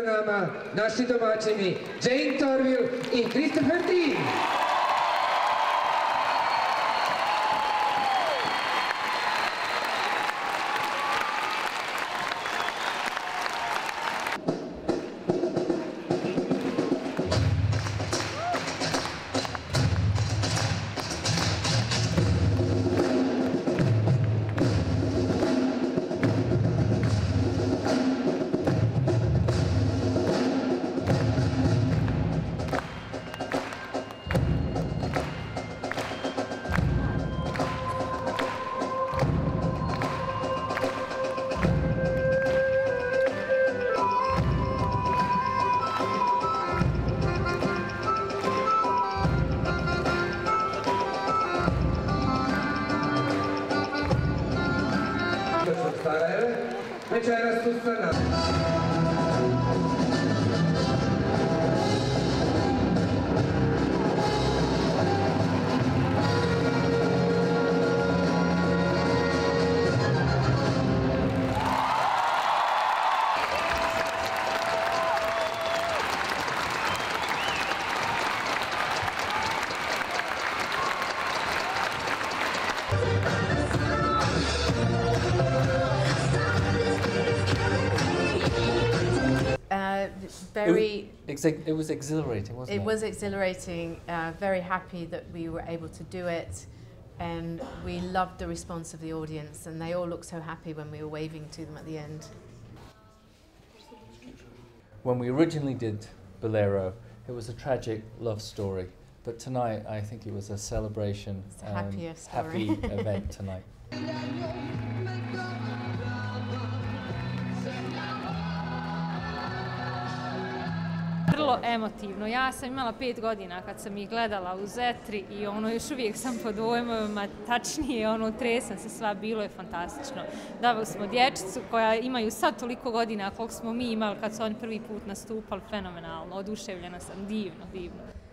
Nama naši domaćini Jayne Torvill i Christopher Dean. Večeras tu sa nama. It was exhilarating, wasn't it? It was exhilarating, very happy that we were able to do it, and we loved the response of the audience, and they all looked so happy when we were waving to them at the end. When we originally did Bolero, it was a tragic love story, but tonight I think it was a celebration. It's a happier story. Happy event tonight. Vrlo emotivno. Ja sam imala 5 godina kad sam ih gledala u Zetri i još uvijek sam pod dojmovima, tačnije tresam se sva, bilo je fantastično. Davali smo dječicu koja imaju sad toliko godina koliko smo mi imali kad su oni prvi put nastupali, fenomenalno, oduševljena sam, divno, divno.